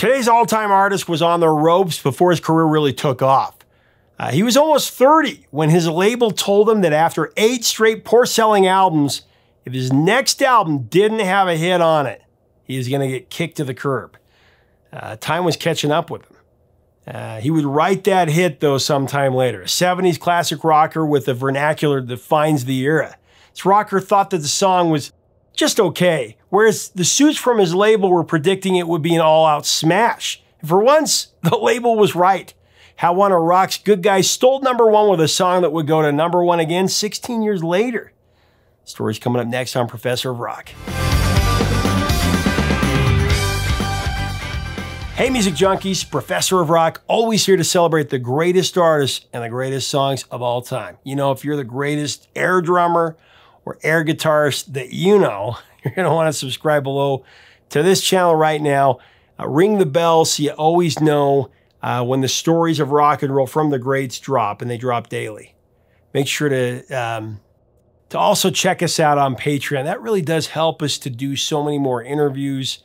Today's all-time artist was on the ropes before his career really took off. He was almost 30 when his label told him that after 8 straight poor-selling albums, if his next album didn't have a hit on it, he was going to get kicked to the curb. Time was catching up with him. He would write that hit, though, sometime later. A 70s classic rocker with a vernacular that defines the era. This rocker thought that the song was just okay, whereas the suits from his label were predicting it would be an all-out smash. And for once, the label was right. How One of Rock's Good Guys stole #1 with a song that would go to #1 again 16 years later. Story's coming up next on Professor of Rock. Hey music junkies, Professor of Rock, always here to celebrate the greatest artists and the greatest songs of all time. You know, if you're the greatest air drummer or air guitarist that you know, you're going to want to subscribe below to this channel right now. Ring the bell so you always know when the stories of rock and roll from the greats drop, and they drop daily. Make sure to also check us out on Patreon. That really does help us to do so many more interviews.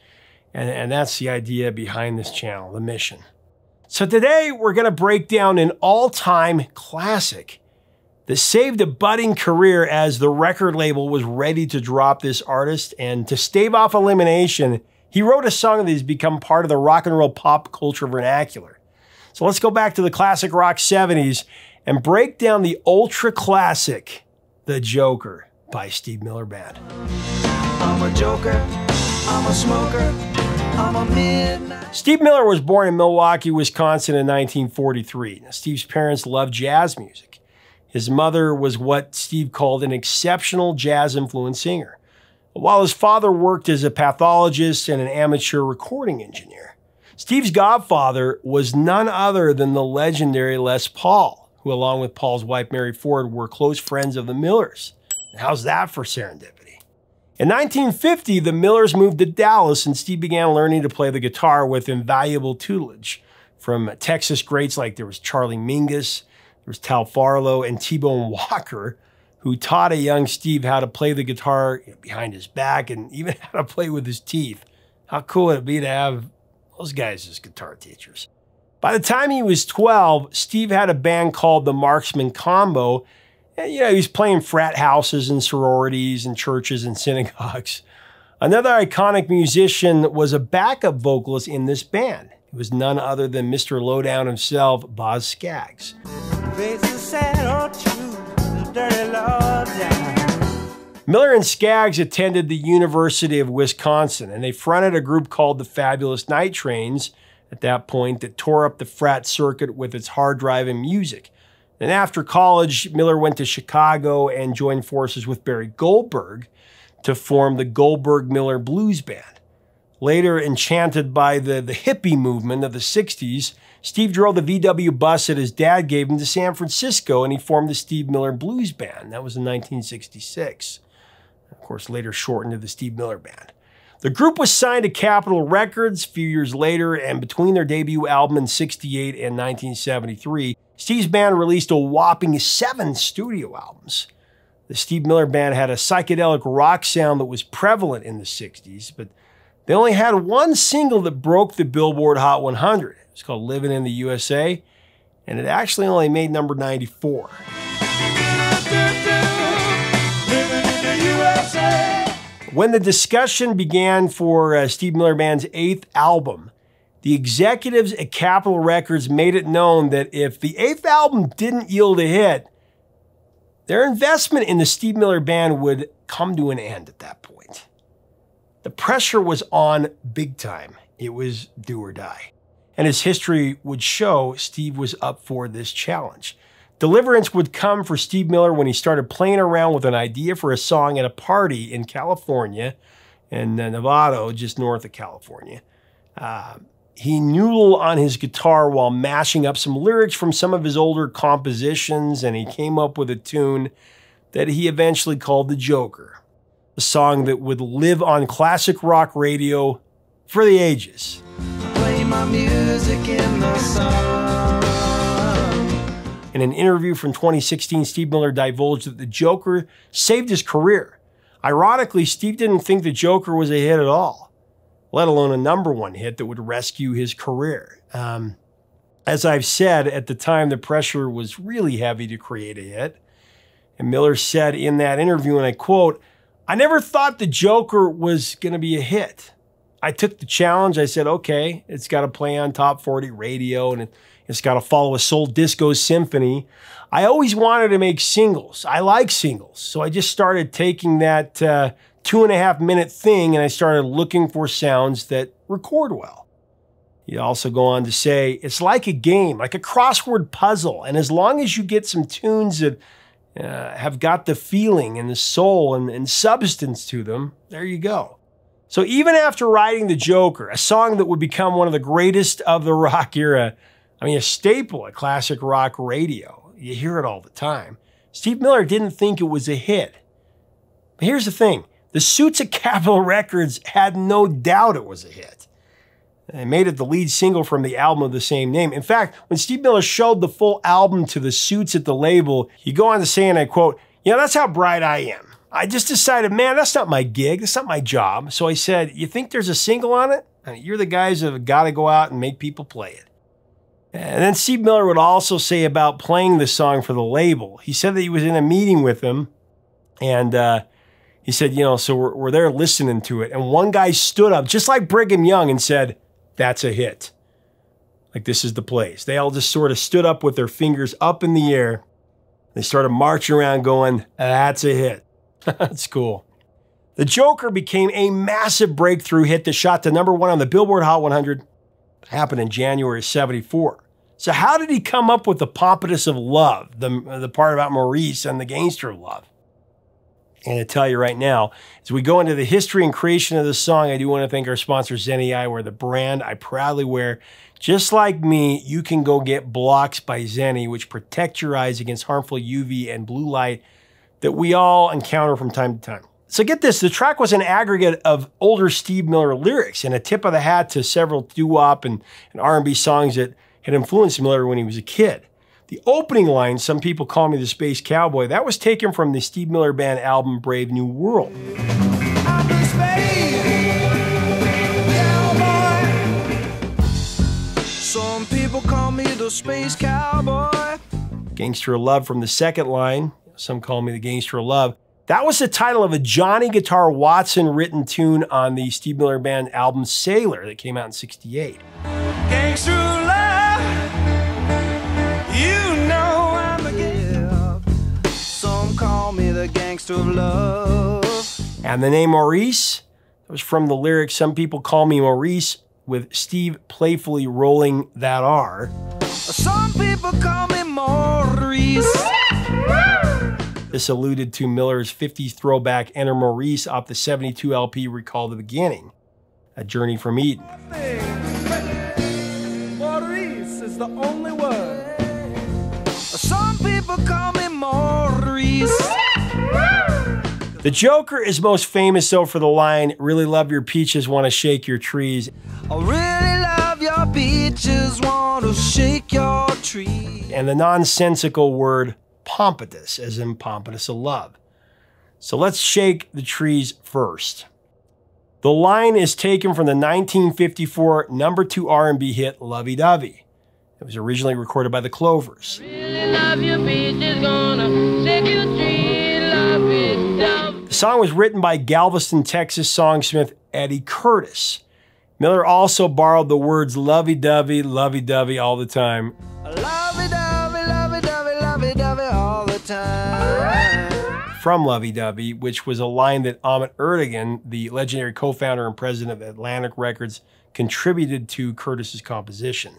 And that's the idea behind this channel, the mission. So today we're going to break down an all-time classic that saved a budding career as the record label was ready to drop this artist. And to stave off elimination, he wrote a song that has become part of the rock and roll pop culture vernacular. So let's go back to the classic rock 70s and break down the ultra classic, The Joker by Steve Miller Band. I'm a joker, I'm a smoker. Steve Miller was born in Milwaukee, Wisconsin in 1943. Now, Steve's parents loved jazz music. His mother was what Steve called an exceptional jazz-influenced singer, while his father worked as a pathologist and an amateur recording engineer. Steve's godfather was none other than the legendary Les Paul, who along with Paul's wife Mary Ford were close friends of the Millers. And how's that for serendipity? In 1950, the Millers moved to Dallas and Steve began learning to play the guitar with invaluable tutelage from Texas greats like there was Charlie Mingus, there was Tal Farlow, and T-Bone Walker, who taught a young Steve how to play the guitar behind his back and even how to play with his teeth. How cool would it be to have those guys as guitar teachers? By the time he was 12, Steve had a band called the Marksman Combo. And, you know, he was playing frat houses and sororities and churches and synagogues. Another iconic musician was a backup vocalist in this band. It was none other than Mr. Lowdown himself, Boz Scaggs. Miller and Scaggs attended the University of Wisconsin, and they fronted a group called the Fabulous Night Trains at that point that tore up the frat circuit with its hard-driving music. Then after college, Miller went to Chicago and joined forces with Barry Goldberg to form the Goldberg Miller Blues Band. Later, enchanted by the hippie movement of the 60s, Steve drove the VW bus that his dad gave him to San Francisco, and he formed the Steve Miller Blues Band. That was in 1966. Of course, later shortened to the Steve Miller Band. The group was signed to Capitol Records a few years later, and between their debut album in 68 and 1973, Steve's band released a whopping 7 studio albums. The Steve Miller Band had a psychedelic rock sound that was prevalent in the 60s, but they only had one single that broke the Billboard Hot 100. It was called Livin' in the USA, and it actually only made #94. When the discussion began for Steve Miller Band's 8th album, the executives at Capitol Records made it known that if the 8th album didn't yield a hit, their investment in the Steve Miller Band would come to an end at that point. The pressure was on big time. It was do or die. And as history would show, Steve was up for this challenge. Deliverance would come for Steve Miller when he started playing around with an idea for a song at a party in California, in Novato, just north of California. He noodled on his guitar while mashing up some lyrics from some of his older compositions, and he came up with a tune that he eventually called The Joker, a song that would live on classic rock radio for the ages. Play my music in the sun. In an interview from 2016, Steve Miller divulged that The Joker saved his career. Ironically, Steve didn't think The Joker was a hit at all. let alone a number one hit that would rescue his career. As I've said, at the time, the pressure was really heavy to create a hit. And Miller said in that interview, and I quote, "I never thought The Joker was going to be a hit. I took the challenge. I said, okay, it's got to play on top 40 radio and it's got to follow a soul disco symphony. I always wanted to make singles. I like singles. So I just started taking that 2.5-minute thing and I started looking for sounds that record well." You also go on to say, "It's like a game, like a crossword puzzle. And as long as you get some tunes that have got the feeling and the soul and substance to them, there you go." So even after writing The Joker, a song that would become one of the greatest of the rock era, I mean, a staple at classic rock radio, you hear it all the time, Steve Miller didn't think it was a hit. But here's the thing, the suits at Capitol Records had no doubt it was a hit. They made it the lead single from the album of the same name. In fact, when Steve Miller showed the full album to the suits at the label, he go on to say, and I quote, "You know, that's how bright I am. I just decided, man, that's not my gig. That's not my job. So I said, you think there's a single on it? You're the guys that have got to go out and make people play it." And then Steve Miller would also say about playing the song for the label. He said that he was in a meeting with them and, he said, you know, so we're there listening to it. And one guy stood up just like Brigham Young and said, "That's a hit. Like, this is the place." They all just sort of stood up with their fingers up in the air. They started marching around going, "That's a hit." That's cool. The Joker became a massive breakthrough hit that shot to #1 on the Billboard Hot 100. It happened in January of '74. So how did he come up with the Pompatus of Love, the part about Maurice and the gangster of love? And to tell you right now, as we go into the history and creation of this song, I do want to thank our sponsor, Zenni Eyewear, the brand I proudly wear. Just like me, you can go get blocks by Zenni, which protect your eyes against harmful UV and blue light that we all encounter from time to time. So get this, the track was an aggregate of older Steve Miller lyrics and a tip of the hat to several doo-wop and R&B songs that had influenced Miller when he was a kid. The opening line, "Some people call me the Space Cowboy," that was taken from the Steve Miller Band album Brave New World. I'm the Space Cowboy. Some people call me the Space Cowboy. Gangster of Love from the second line, "Some call me the Gangster of Love." That was the title of a Johnny Guitar Watson written tune on the Steve Miller Band album Sailor that came out in '68. Gangster of Love. Call me the gangster of love. And the name Maurice, that was from the lyric, "Some people call me Maurice," with Steve playfully rolling that R. Some people call me Maurice. This alluded to Miller's 50s throwback Enter Maurice off the '72 LP Recall the Beginning, a Journey from Eden. Maurice is the only word. Some people call me Maurice. The Joker is most famous, though, for the line, "Really love your peaches, want to shake your trees." I really love your peaches, want to shake your trees. And the nonsensical word pompatus, as in pompatus of love. So let's shake the trees first. The line is taken from the 1954 #2 R&B hit Lovey Dovey. It was originally recorded by the Clovers. Really love your peaches, gonna shake your tree, love it. The song was written by Galveston, Texas songsmith Eddie Curtis. Miller also borrowed the words lovey-dovey, lovey-dovey all the time. Lovey-dovey, lovey-dovey, lovey-dovey all the time. From Lovey-Dovey, which was a line that Ahmet Ertegun, the legendary co-founder and president of Atlantic Records, contributed to Curtis's composition.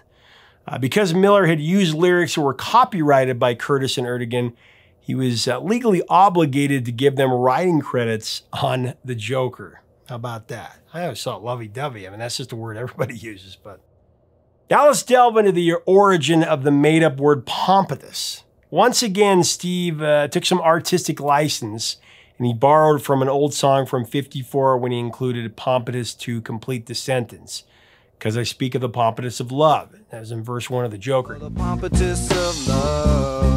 Because Miller had used lyrics that were copyrighted by Curtis and Ertegun, he was legally obligated to give them writing credits on The Joker. How about that? I always thought lovey-dovey. I mean, that's just a word everybody uses, but. Now let's delve into the origin of the made-up word pompatus. Once again, Steve took some artistic license, and he borrowed from an old song from '54 when he included a pompatus to complete the sentence. "Because I speak of the pompatus of love," as in verse 1 of The Joker. The pompatus of love.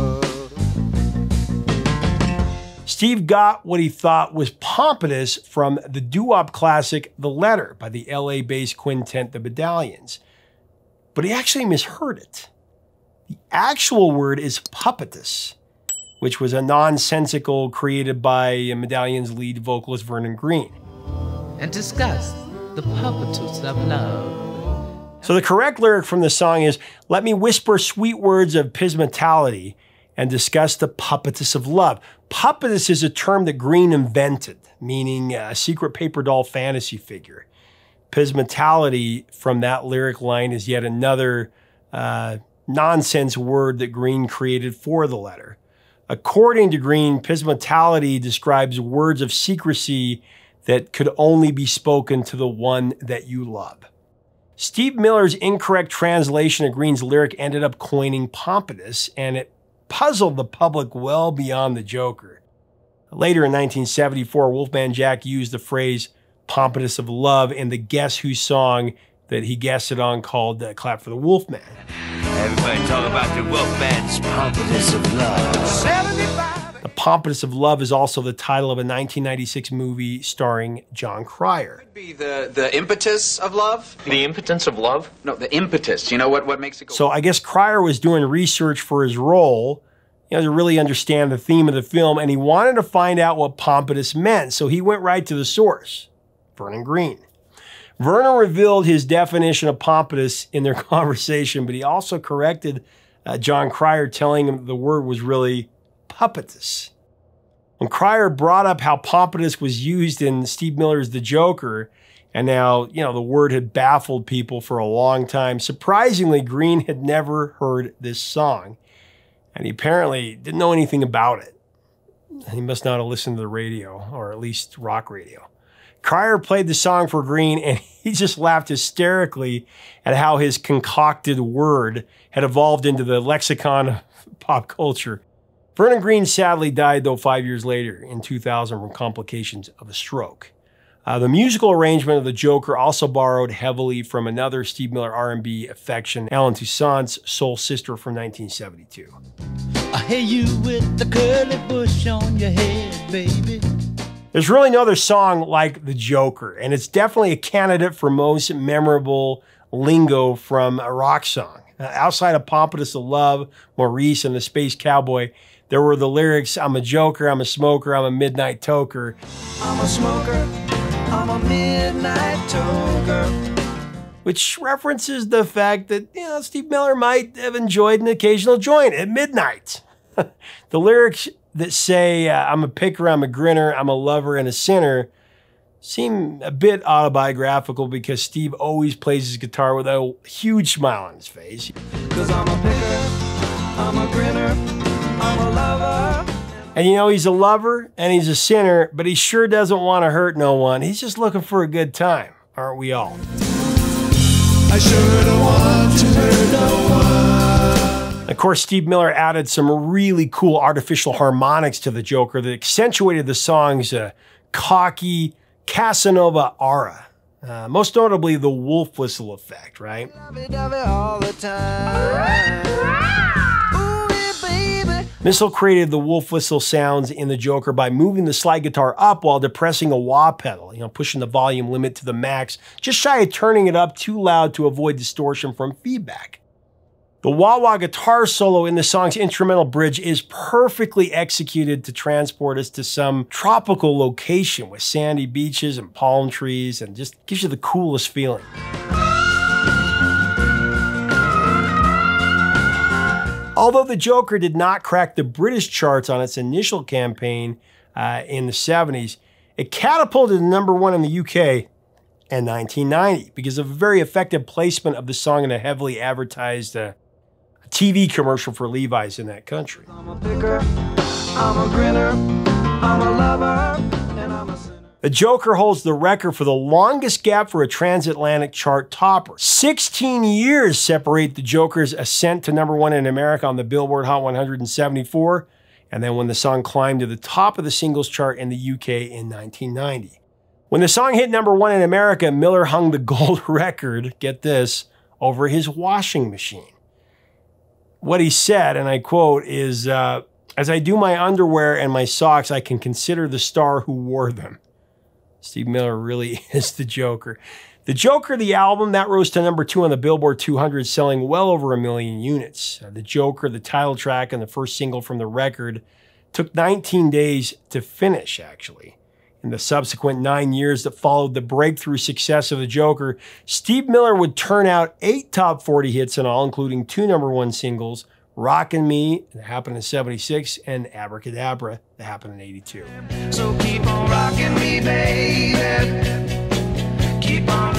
Steve got what he thought was Pompatus from the doo-wop classic The Letter by the LA-based quintet The Medallions, but he actually misheard it. The actual word is puppetus, which was a nonsensical created by Medallions lead vocalist Vernon Green. And discuss the puppetus of love. So the correct lyric from the song is, let me whisper sweet words of pismatality and discuss the puppetus of love. Puppetus is a term that Green invented, meaning a secret paper doll fantasy figure. Pismatality from that lyric line is yet another nonsense word that Green created for The Letter. According to Green, pismatality describes words of secrecy that could only be spoken to the one that you love. Steve Miller's incorrect translation of Green's lyric ended up coining Pompatus, and it puzzled the public well beyond the Joker. Later in 1974, Wolfman Jack used the phrase Pompatus of Love in the Guess Who song that he guested on called Clap for the Wolfman. Everybody talk about the Wolfman's Pompatus of Love. 75. The Pompatus of Love is also the title of a 1996 movie starring John Cryer. Could be the impetus of love? The impotence of love? No, the impetus. You know what makes it go? So I guess Cryer was doing research for his role, you know, to really understand the theme of the film, and he wanted to find out what Pompatus meant, so he went right to the source, Vernon Green. Vernon revealed his definition of Pompatus in their conversation, but he also corrected John Cryer, telling him the word was really puppetus. When Cryer brought up how Pompatus was used in Steve Miller's The Joker, and now, you know, the word had baffled people for a long time, surprisingly, Green had never heard this song, and he apparently didn't know anything about it. He must not have listened to the radio, or at least rock radio. Cryer played the song for Green, and he just laughed hysterically at how his concocted word had evolved into the lexicon of pop culture. Vernon Green sadly died, though, 5 years later in 2000 from complications of a stroke. The musical arrangement of The Joker also borrowed heavily from another Steve Miller R&B affection, Alan Toussaint's Soul Sister from 1972. I hear you with the curly bush on your head, baby. There's really no other song like The Joker, and it's definitely a candidate for most memorable lingo from a rock song. Outside of Pompatus of Love, Maurice, and the Space Cowboy, there were the lyrics, I'm a joker, I'm a smoker, I'm a midnight toker. I'm a smoker, I'm a midnight toker. Which references the fact that, you know, Steve Miller might have enjoyed an occasional joint at midnight. The lyrics that say, I'm a picker, I'm a grinner, I'm a lover and a sinner, seem a bit autobiographical because Steve always plays his guitar with a huge smile on his face. 'Cause I'm a picker, I'm a grinner, I'm a lover. And you know, he's a lover and he's a sinner, but he sure doesn't want to hurt no one. He's just looking for a good time, aren't we all? I sure don't want to hurt no one. Of course, Steve Miller added some really cool artificial harmonics to The Joker that accentuated the song's cocky Casanova aura. Most notably, the wolf whistle effect, right? Missel created the wolf whistle sounds in The Joker by moving the slide guitar up while depressing a wah pedal, you know, pushing the volume limit to the max, just shy of turning it up too loud to avoid distortion from feedback. The wah-wah guitar solo in the song's instrumental bridge is perfectly executed to transport us to some tropical location with sandy beaches and palm trees, and just gives you the coolest feeling. Although The Joker did not crack the British charts on its initial campaign in the 70s, it catapulted to #1 in the UK in 1990 because of a very effective placement of the song in a heavily advertised TV commercial for Levi's in that country. I'm a picker, I'm a grinner, I'm a lover, and I'm a sinner. The Joker holds the record for the longest gap for a transatlantic chart topper. 16 years separate The Joker's ascent to #1 in America on the Billboard Hot 100 in '74, and then when the song climbed to the top of the singles chart in the UK in 1990. When the song hit #1 in America, Miller hung the gold record, get this, over his washing machine. What he said, and I quote, is, As I do my underwear and my socks, I can consider the star who wore them. Steve Miller really is the Joker. The Joker, the album, that rose to number 2 on the Billboard 200, selling well over 1 million units. The Joker, the title track and the first single from the record, took 19 days to finish, actually. In the subsequent 9 years that followed the breakthrough success of The Joker, Steve Miller would turn out 8 top 40 hits in all, including 2 number 1 singles, Rockin' Me, that happened in 76, and Abracadabra, that happened in 82. So keep on rockin' me, baby. Keep on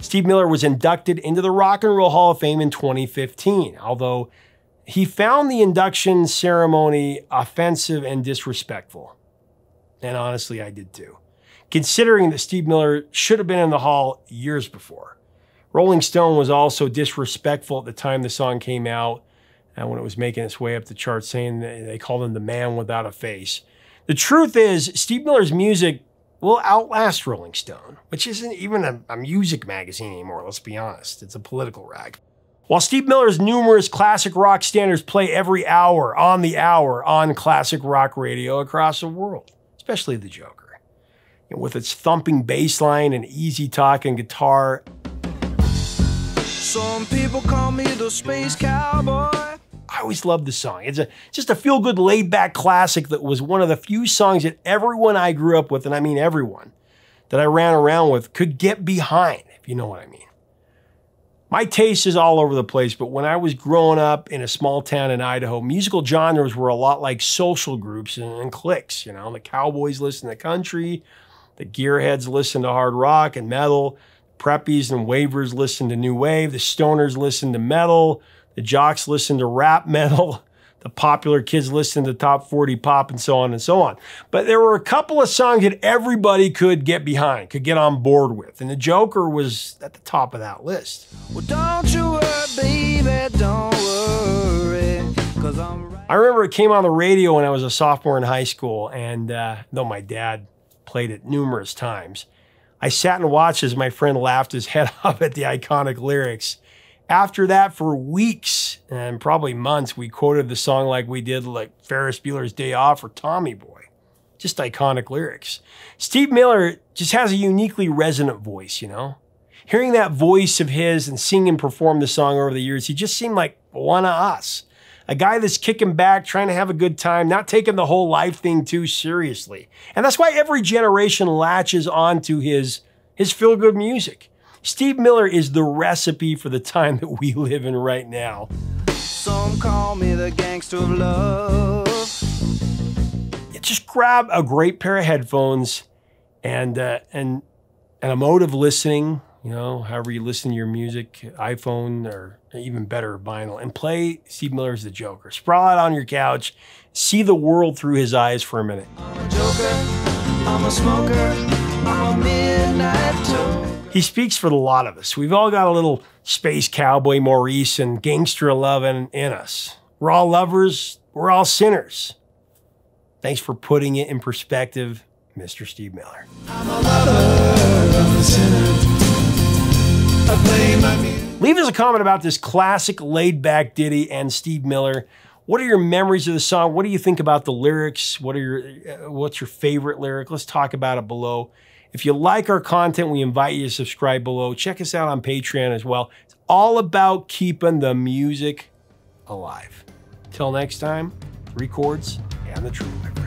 Steve Miller was inducted into the Rock and Roll Hall of Fame in 2015, although he found the induction ceremony offensive and disrespectful. And honestly, I did too, considering that Steve Miller should have been in the hall years before. Rolling Stone was also disrespectful at the time the song came out, and when it was making its way up the chart, saying they called him the man without a face. The truth is, Steve Miller's music will outlast Rolling Stone, which isn't even a music magazine anymore, let's be honest. It's a political rag. While Steve Miller's numerous classic rock standards play every hour, on classic rock radio across the world, especially The Joker. And with its thumping bass line and easy talking guitar. Some people call me the Space Cowboy. I always loved this song. It's just a feel-good, laid-back classic that was one of the few songs that everyone I grew up with, and I mean everyone, that I ran around with could get behind, if you know what I mean. My taste is all over the place, but when I was growing up in a small town in Idaho, musical genres were a lot like social groups and cliques. You know, the cowboys listened to country, the gearheads listened to hard rock and metal, preppies and wavers listened to new wave, the stoners listened to metal, the jocks listened to rap metal, the popular kids listened to top 40 pop, and so on and so on. But there were a couple of songs that everybody could get behind, could get on board with, and The Joker was at the top of that list. Well, don't you worry, baby, don't worry, 'cause I'm right. I remember it came on the radio when I was a sophomore in high school, and though my dad played it numerous times, I sat and watched as my friend laughed his head off at the iconic lyrics. After that, for weeks and probably months, we quoted the song like we did like Ferris Bueller's Day Off or Tommy Boy. Just iconic lyrics. Steve Miller just has a uniquely resonant voice, you know? Hearing that voice of his and seeing him perform the song over the years, he just seemed like one of us. A guy that's kicking back, trying to have a good time, not taking the whole life thing too seriously. And that's why every generation latches onto his feel-good music. Steve Miller is the recipe for the time that we live in right now. Some call me the gangster of love. Yeah, just grab a great pair of headphones and a mode of listening, you know, however you listen to your music, iPhone or even better, vinyl, and play Steve Miller's The Joker. Sprawl out on your couch, see the world through his eyes for a minute. I'm a joker, I'm a smoker, I'm a midnight joker. He speaks for a lot of us. We've all got a little Space Cowboy, Maurice, and gangster love in us. We're all lovers. We're all sinners. Thanks for putting it in perspective, Mr. Steve Miller. I'm a lover, I'm a sinner. I play my music. Leave us a comment about this classic laid-back ditty and Steve Miller. What are your memories of the song? What do you think about the lyrics? What's your favorite lyric? Let's talk about it below. If you like our content, we invite you to subscribe below. Check us out on Patreon as well. It's all about keeping the music alive. Till next time, records and the truth.